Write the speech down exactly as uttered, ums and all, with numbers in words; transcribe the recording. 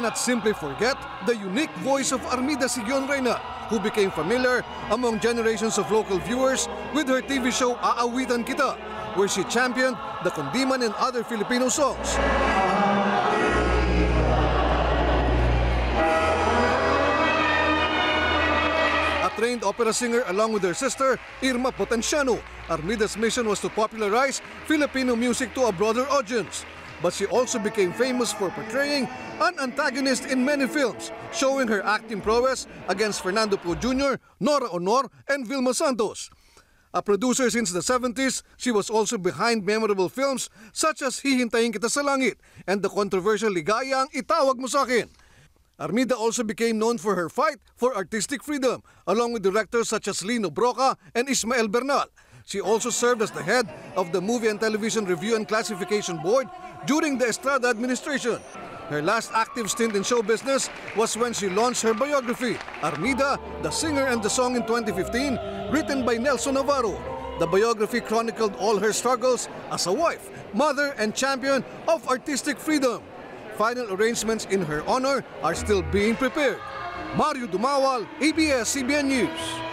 cannot simply forget the unique voice of Armida Siguion-Reyna, who became familiar among generations of local viewers with her T V show Aawitan Kita, where she championed the Kundiman and other Filipino songs. Trained opera singer along with her sister, Irma Potenciano, Armida's mission was to popularize Filipino music to a broader audience. But she also became famous for portraying an antagonist in many films, showing her acting prowess against Fernando Poe Junior, Nora Aunor, and Vilma Santos. A producer since the seventies, she was also behind memorable films such as Hihintayin Kita sa Langit and the controversial Ligaya ang Itawag Mo Sa Akin. Armida also became known for her fight for artistic freedom, along with directors such as Lino Brocka and Ismael Bernal. She also served as the head of the Movie and Television Review and Classification Board during the Estrada administration. Her last active stint in show business was when she launched her biography, Armida, the Singer and the Song, in twenty fifteen, written by Nelson Navarro. The biography chronicled all her struggles as a wife, mother, and champion of artistic freedom. Final arrangements in her honor are still being prepared. Mario Dumawal, A B S C B N News.